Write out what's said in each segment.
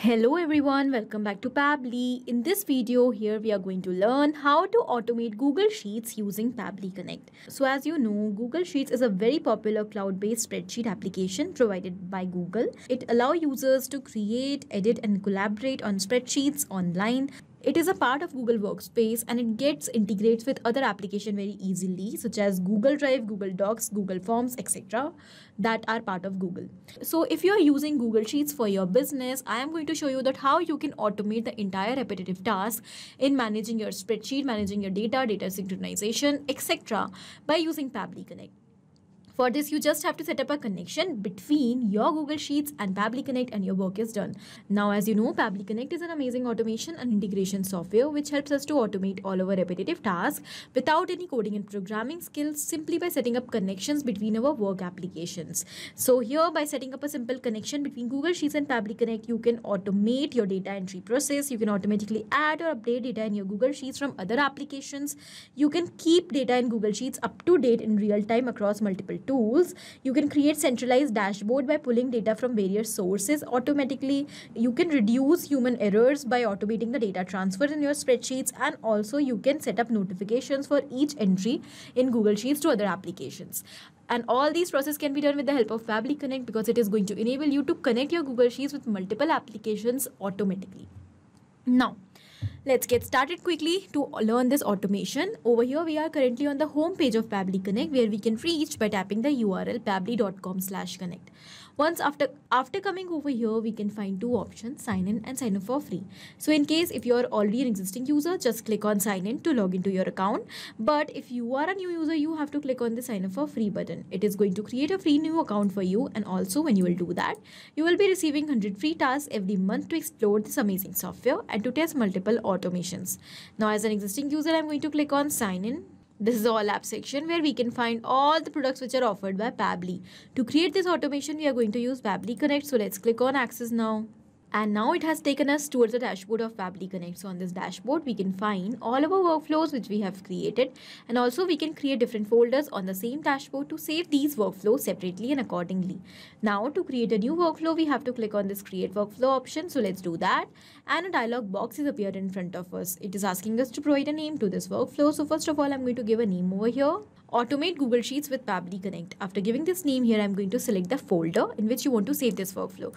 Hello everyone, welcome back to Pabbly. In this video here we are going to learn how to automate Google Sheets using Pabbly Connect. So as you know, Google Sheets is a very popular cloud-based spreadsheet application provided by Google. It allows users to create, edit and collaborate on spreadsheets online. It is a part of Google Workspace and it integrates with other applications very easily, such as Google Drive, Google Docs, Google Forms, etc. that are part of Google. So if you are using Google Sheets for your business, I am going to show you that how you can automate the entire repetitive task in managing your spreadsheet, managing your data, data synchronization, etc. by using Pabbly Connect. For this, you just have to set up a connection between your Google Sheets and Pabbly Connect and your work is done. Now, as you know, Pabbly Connect is an amazing automation and integration software which helps us to automate all our repetitive tasks without any coding and programming skills, simply by setting up connections between our work applications. So here, by setting up a simple connection between Google Sheets and Pabbly Connect, you can automate your data entry process. You can automatically add or update data in your Google Sheets from other applications. You can keep data in Google Sheets up to date in real time across multiple tools. You can create centralized dashboard by pulling data from various sources automatically. You can reduce human errors by automating the data transfer in your spreadsheets, and also you can set up notifications for each entry in Google Sheets to other applications. And all these processes can be done with the help of Pabbly Connect, because it is going to enable you to connect your Google Sheets with multiple applications automatically. Now, let's get started quickly to learn this automation. Over here, we are currently on the home page of Pabbly Connect, where we can reach by tapping the URL pabbly.com/connect. Once after coming over here, we can find two options, sign in and sign up for free. So in case if you are already an existing user, just click on sign in to log into your account. But if you are a new user, you have to click on the sign up for free button. It is going to create a free new account for you. And also when you will do that, you will be receiving 100 free tasks every month to explore this amazing software and to test multiple automations. Now as an existing user, I'm going to click on sign in. This is all app section where we can find all the products which are offered by Pabbly. To create this automation, we are going to use Pabbly Connect. So let's click on access now. And now it has taken us towards the dashboard of Pabbly Connect. So on this dashboard, we can find all of our workflows which we have created. And also we can create different folders on the same dashboard to save these workflows separately and accordingly. Now to create a new workflow, we have to click on this create workflow option. So let's do that. And a dialog box is appeared in front of us. It is asking us to provide a name to this workflow. So first of all, I'm going to give a name over here. Automate Google Sheets with Pabbly Connect. After giving this name here, I'm going to select the folder in which you want to save this workflow.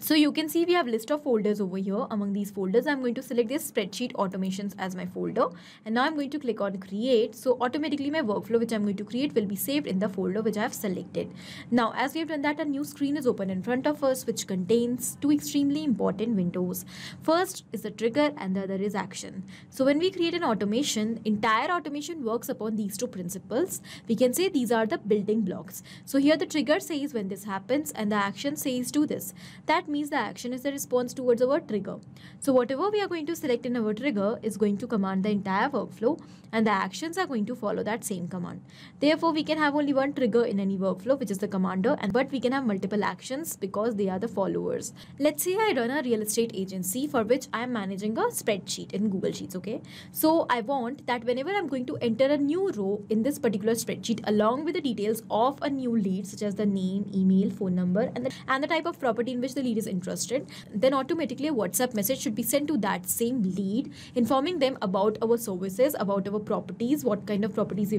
So you can see we have a list of folders over here. Among these folders, I'm going to select this spreadsheet automations as my folder. And now I'm going to click on create. So automatically my workflow which I'm going to create will be saved in the folder which I have selected. Now as we have done that, a new screen is open in front of us which contains two extremely important windows. First is the trigger and the other is action. So when we create an automation, entire automation works upon these two principles. We can say these are the building blocks. So here the trigger says when this happens and the action says do this. That means the action is the response towards our trigger. So whatever we are going to select in our trigger is going to command the entire workflow, and the actions are going to follow that same command. Therefore, we can have only one trigger in any workflow, which is the commander, but we can have multiple actions because they are the followers. Let's say I run a real estate agency for which I am managing a spreadsheet in Google Sheets. Okay, so I want that whenever I'm going to enter a new row in this particular spreadsheet along with the details of a new lead, such as the name, email, phone number, and the type of property in which the lead is interested, then automatically a WhatsApp message should be sent to that same lead informing them about our services, about our properties, what kind of properties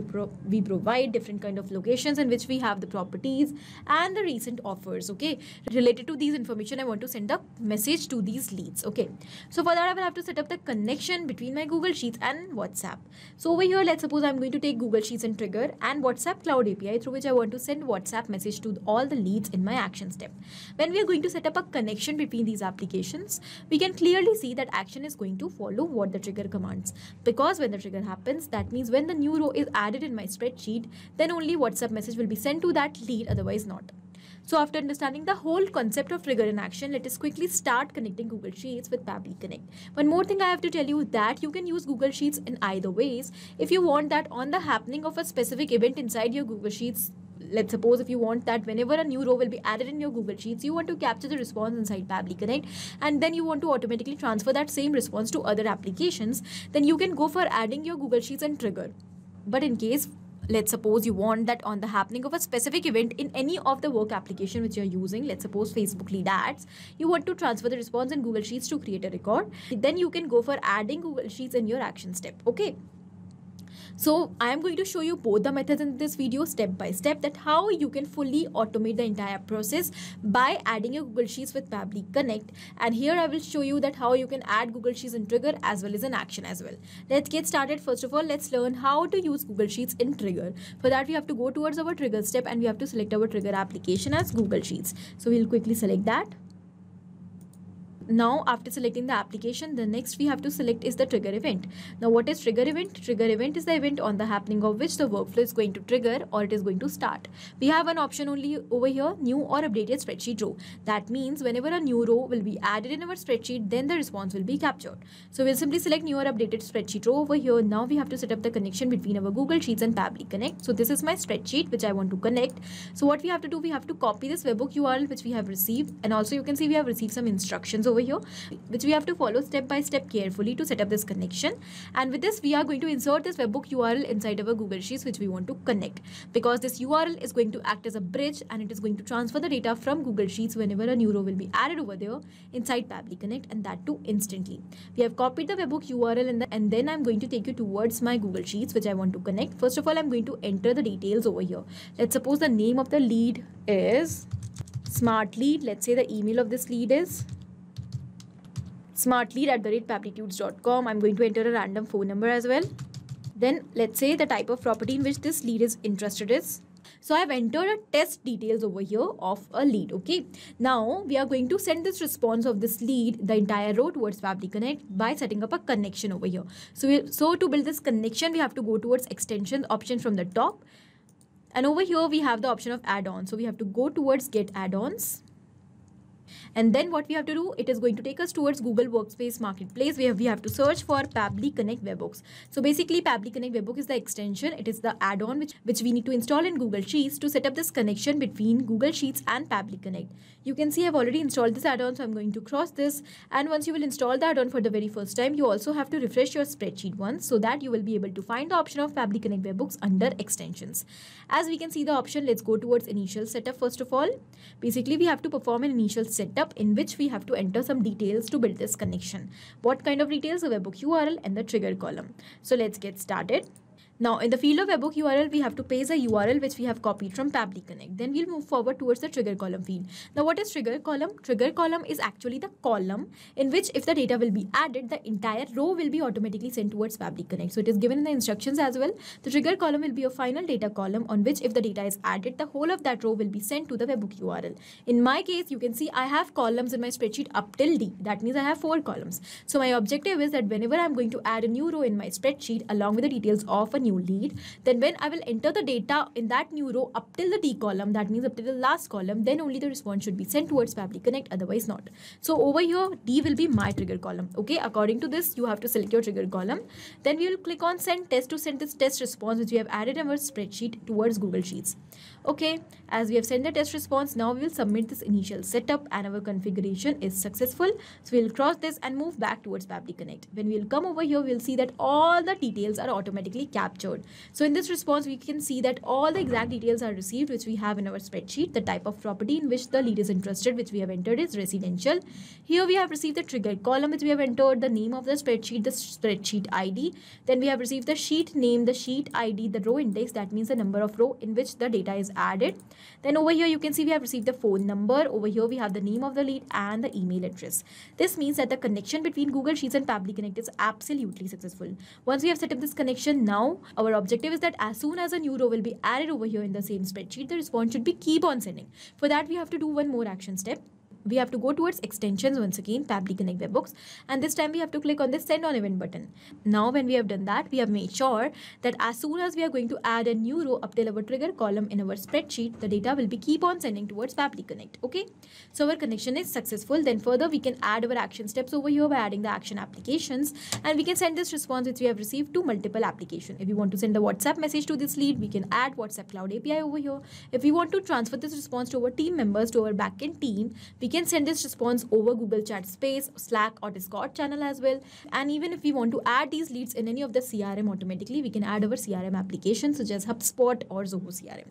we provide, different kind of locations in which we have the properties and the recent offers. Okay, related to these information, I want to send a message to these leads. Okay, so for that I will have to set up the connection between my Google Sheets and WhatsApp. So over here, let's suppose I'm going to take Google Sheets and trigger and WhatsApp Cloud API, through which I want to send WhatsApp message to all the leads in my action step. When we are going to set up a connection between these applications, we can clearly see that action is going to follow what the trigger commands, because when the trigger happens, that means when the new row is added in my spreadsheet, then only WhatsApp message will be sent to that lead, otherwise not. So after understanding the whole concept of trigger and action, let us quickly start connecting Google Sheets with Pabbly Connect. One more thing I have to tell you, that you can use Google Sheets in either ways. If you want that on the happening of a specific event inside your Google Sheets, let's suppose if you want that whenever a new row will be added in your Google Sheets, you want to capture the response inside Pabbly Connect and then you want to automatically transfer that same response to other applications, then you can go for adding your Google Sheets and trigger. But in case Let's suppose you want that on the happening of a specific event in any of the work application which you're using, let's suppose Facebook Lead Ads, you want to transfer the response in Google Sheets to create a record. Then you can go for adding Google Sheets in your action step. Okay. So I am going to show you both the methods in this video step by step, that how you can fully automate the entire process by adding your Google Sheets with Pabbly Connect. And here I will show you that how you can add Google Sheets in Trigger as well as in Action as well. Let's get started. First of all, let's learn how to use Google Sheets in Trigger. For that, we have to go towards our Trigger step and we have to select our Trigger application as Google Sheets. So we'll quickly select that. Now, after selecting the application, the next we have to select is the trigger event. Now, what is trigger event? Trigger event is the event on the happening of which the workflow is going to trigger or it is going to start. We have an option only over here, new or updated spreadsheet row. That means whenever a new row will be added in our spreadsheet, then the response will be captured. So we'll simply select new or updated spreadsheet row over here. Now we have to set up the connection between our Google Sheets and Pabbly Connect. So this is my spreadsheet which I want to connect. So what we have to do, we have to copy this webhook URL which we have received, and also you can see we have received some instructions over here which we have to follow step by step carefully to set up this connection. And with this, we are going to insert this webhook URL inside our Google Sheets which we want to connect, because this URL is going to act as a bridge and it is going to transfer the data from Google Sheets whenever a new row will be added over there inside Pabbly Connect, and that too instantly. We have copied the webhook URL and then I'm going to take you towards my Google Sheets which I want to connect. First of all, I'm going to enter the details over here. Let's suppose the name of the lead is Smart Lead. Let's say the email of this lead is smartlead@pabblytudes.com. I'm going to enter a random phone number as well. Then let's say the type of property in which this lead is interested is. So I've entered a test details over here of a lead. Okay. Now we are going to send this response of this lead, the entire row, towards Pabbly Connect by setting up a connection over here. So to build this connection, we have to go towards extension option from the top. And over here we have the option of add-ons. So we have to go towards get add-ons. And then what we have to do, it is going to take us towards Google Workspace Marketplace where we have to search for Pabbly Connect Webhooks. So basically Pabbly Connect Webhook is the extension. It is the add-on which we need to install in Google Sheets to set up this connection between Google Sheets and Pabbly Connect. You can see I've already installed this add-on, so I'm going to cross this. And once you will install the add-on for the very first time, you also have to refresh your spreadsheet once so that you will be able to find the option of Pabbly Connect Webhooks under extensions. As we can see the option, let's go towards initial setup first of all. Basically we have to perform an initial setup in which we have to enter some details to build this connection. What kind of details? The webhook URL and the trigger column. So let's get started. Now in the field of webhook URL, we have to paste a URL which we have copied from Pabbly Connect. Then we'll move forward towards the trigger column field. Now what is trigger column? Trigger column is actually the column in which if the data will be added, the entire row will be automatically sent towards Pabbly Connect. So it is given in the instructions as well. The trigger column will be a final data column on which if the data is added, the whole of that row will be sent to the webhook URL. In my case, you can see I have columns in my spreadsheet up till D. That means I have 4 columns. So my objective is that whenever I'm going to add a new row in my spreadsheet along with the details of a new lead, then when I will enter the data in that new row up till the D column, that means up till the last column, then only the response should be sent towards Pabbly Connect, otherwise not. So over here, D will be my trigger column. Okay, according to this, you have to select your trigger column. Then we will click on send test to send this test response which we have added in our spreadsheet towards Google Sheets. Okay, as we have sent the test response, now we will submit this initial setup and our configuration is successful. So we will cross this and move back towards Pabbly Connect. When we will come over here, we will see that all the details are automatically captured. So in this response, we can see that all the exact details are received which we have in our spreadsheet. The type of property in which the lead is interested which we have entered is residential. Here we have received the trigger column which we have entered, the name of the spreadsheet ID. Then we have received the sheet name, the sheet ID, the row index, that means the number of row in which the data is added. Then over here you can see we have received the phone number. Over here we have the name of the lead and the email address. This means that the connection between Google Sheets and Pabbly Connect is absolutely successful. Once we have set up this connection, now our objective is that as soon as a new row will be added over here in the same spreadsheet, the response should be keep on sending. For that, we have to do one more action step. We have to go towards extensions once again, Pabbly Connect Webhooks, and this time we have to click on this send on event button. Now when we have done that, we have made sure that as soon as we are going to add a new row up till our trigger column in our spreadsheet, the data will be keep on sending towards Pabbly Connect. Okay, so our connection is successful. Then further we can add our action steps over here by adding the action applications, and we can send this response which we have received to multiple applications. If we want to send a WhatsApp message to this lead, we can add WhatsApp Cloud API over here. If we want to transfer this response to our team members, to our backend team, we can send this response over Google Chat space, Slack or Discord channel as well. And even if we want to add these leads in any of the CRM automatically, we can add our CRM applications such as HubSpot or Zoho CRM.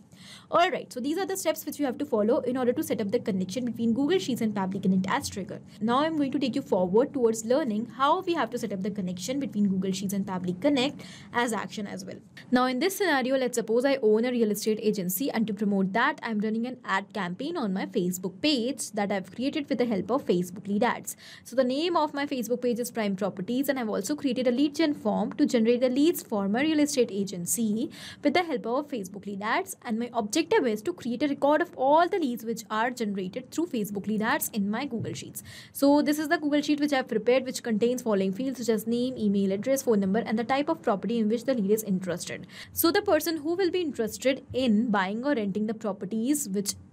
Alright, so these are the steps which you have to follow in order to set up the connection between Google Sheets and Pabbly Connect as trigger. Now I'm going to take you forward towards learning how we have to set up the connection between Google Sheets and Pabbly Connect as action as well. Now in this scenario, let's suppose I own a real estate agency, and to promote that, I'm running an ad campaign on my Facebook page that I've created with the help of Facebook Lead Ads. So the name of my Facebook page is Prime Properties, and I've also created a lead gen form to generate the leads for my real estate agency with the help of Facebook Lead Ads, and my objective is to create a record of all the leads which are generated through Facebook Lead Ads in my Google Sheets. So this is the Google Sheet which I've prepared, which contains following fields such as name, email address, phone number, and the type of property in which the lead is interested. So the person who will be interested in buying or renting the properties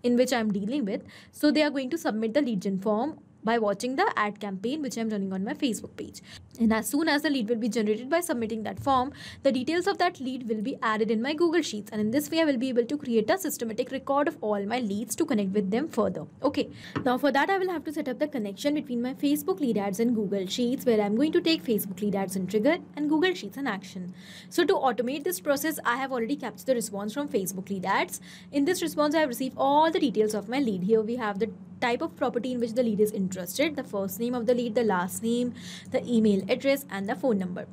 in which I'm dealing with, so they are going to submit the lead gen form by watching the ad campaign which I'm running on my Facebook page. And as soon as the lead will be generated by submitting that form, the details of that lead will be added in my Google Sheets, and in this way I will be able to create a systematic record of all my leads to connect with them further. Okay, now for that I will have to set up the connection between my Facebook Lead Ads and Google Sheets, where I'm going to take Facebook Lead Ads and trigger and Google Sheets and action. So to automate this process, I have already captured the response from Facebook Lead Ads. In this response I have received all the details of my lead. Here we have the type of property in which the lead is interested, the first name of the lead, the last name, the email address, and the phone number.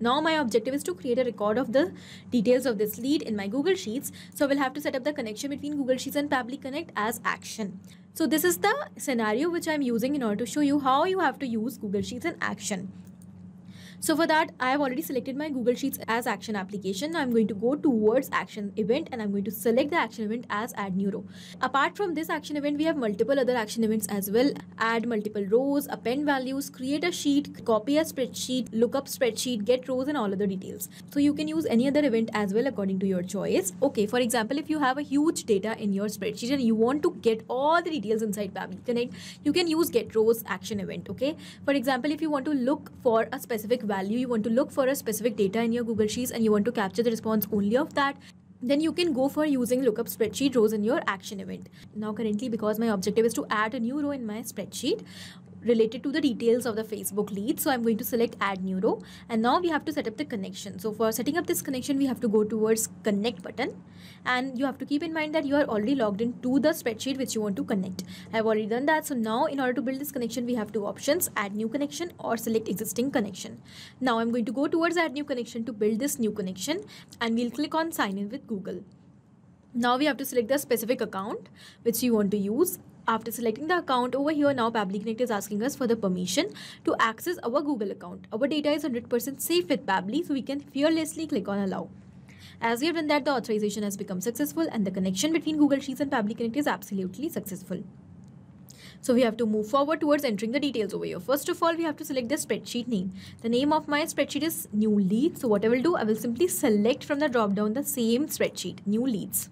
Now my objective is to create a record of the details of this lead in my Google Sheets. So we'll have to set up the connection between Google Sheets and Pabbly Connect as action. So this is the scenario which I'm using in order to show you how you have to use Google Sheets in action. So for that, I have already selected my Google Sheets as action application. Now I'm going to go towards action event, and I'm going to select the action event as add new row. Apart from this action event, we have multiple other action events as well. Add multiple rows, append values, create a sheet, copy a spreadsheet, look up spreadsheet, get rows, and all other details. So you can use any other event as well according to your choice. Okay, for example, if you have a huge data in your spreadsheet and you want to get all the details inside Pabbly Connect, you can use get rows action event. Okay, for example, if you want to look for a specific value, you want to look for a specific data in your Google Sheets and you want to capture the response only of that, then you can go for using lookup spreadsheet rows in your action event. Now currently, because my objective is to add a new row in my spreadsheet related to the details of the Facebook lead, so I'm going to select add new row, and now we have to set up the connection. So for setting up this connection, we have to go towards connect button, and you have to keep in mind that you are already logged into the spreadsheet which you want to connect. I've already done that. So now in order to build this connection, we have two options: add new connection or select existing connection. Now I'm going to go towards add new connection to build this new connection, and we'll click on sign in with Google. Now we have to select the specific account which you want to use. After selecting the account over here, now Pabbly Connect is asking us for the permission to access our Google account. Our data is 100% safe with Pabbly, so we can fearlessly click on allow. As we have done that, the authorization has become successful and the connection between Google Sheets and Pabbly Connect is absolutely successful. So we have to move forward towards entering the details over here. First of all, we have to select the spreadsheet name. The name of my spreadsheet is new lead. So what I will do, I will simply select from the drop down the same spreadsheet, new leads.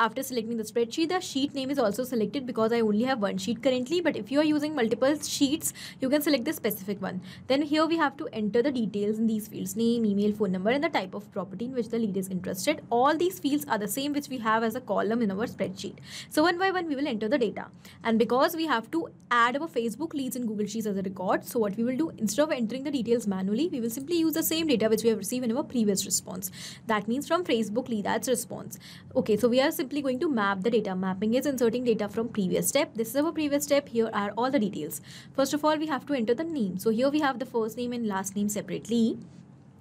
After selecting the spreadsheet, the sheet name is also selected because I only have one sheet currently. But if you are using multiple sheets, you can select the specific one. Then here we have to enter the details in these fields: name, email, phone number, and the type of property in which the lead is interested. All these fields are the same which we have as a column in our spreadsheet. So one by one, we will enter the data. And because we have to add our Facebook leads in Google Sheets as a record, so what we will do, instead of entering the details manually, we will simply use the same data which we have received in our previous response. That means from Facebook lead ads response. Okay, so we are simply going to map the data. Mapping is inserting data from previous step. This is our previous step. Here are all the details. First of all, we have to enter the name. So here we have the first name and last name separately.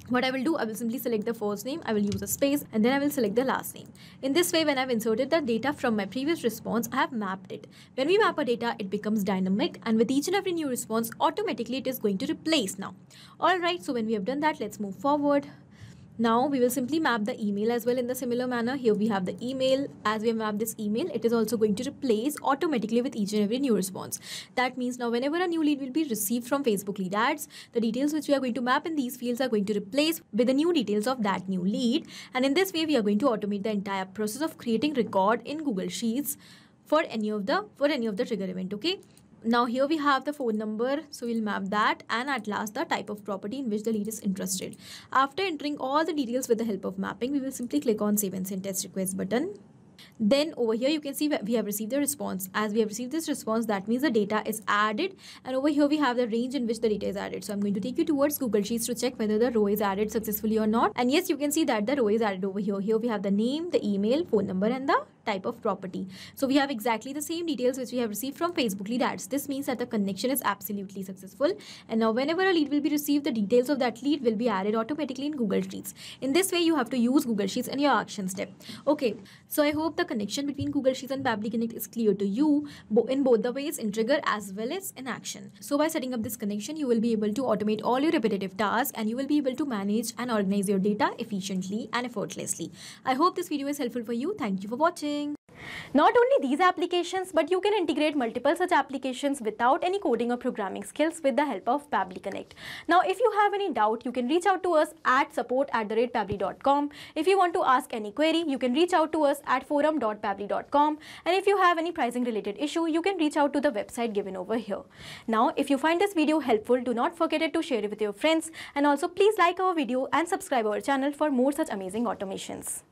What I will do, I will simply select the first name, I will use a space, and then I will select the last name. In this way, when I've inserted the data from my previous response, I have mapped it. When we map a data, it becomes dynamic, and with each and every new response, automatically it is going to replace now. Alright, so when we have done that, let's move forward. Now we will simply map the email as well in the similar manner. Here we have the email. As we map this email, it is also going to replace automatically with each and every new response. That means now whenever a new lead will be received from Facebook Lead Ads, the details which we are going to map in these fields are going to replace with the new details of that new lead. And in this way, we are going to automate the entire process of creating record in Google Sheets for any of the trigger event. Okay. Now here we have the phone number, so we'll map that, and at last the type of property in which the lead is interested. After entering all the details with the help of mapping, we will simply click on Save and Send Test Request button. Then over here you can see we have received the response. As we have received this response, that means the data is added, and over here we have the range in which the data is added. So I'm going to take you towards Google Sheets to check whether the row is added successfully or not. And yes, you can see that the row is added over here. Here we have the name, the email, phone number, and the type of property. So we have exactly the same details which we have received from Facebook Lead Ads. This means that the connection is absolutely successful, and now whenever a lead will be received, the details of that lead will be added automatically in Google Sheets. In this way, you have to use Google Sheets in your action step. Okay, so I hope the connection between Google Sheets and Pabbly Connect is clear to you in both the ways, in trigger as well as in action. So by setting up this connection, you will be able to automate all your repetitive tasks, and you will be able to manage and organize your data efficiently and effortlessly. I hope this video is helpful for you. Thank you for watching. Not only these applications, but you can integrate multiple such applications without any coding or programming skills with the help of Pabbly Connect. Now, if you have any doubt, you can reach out to us at support@pabbly.com. If you want to ask any query, you can reach out to us at forum.pabbly.com. And if you have any pricing related issue, you can reach out to the website given over here. Now, if you find this video helpful, do not forget to share it with your friends. And also please like our video and subscribe our channel for more such amazing automations.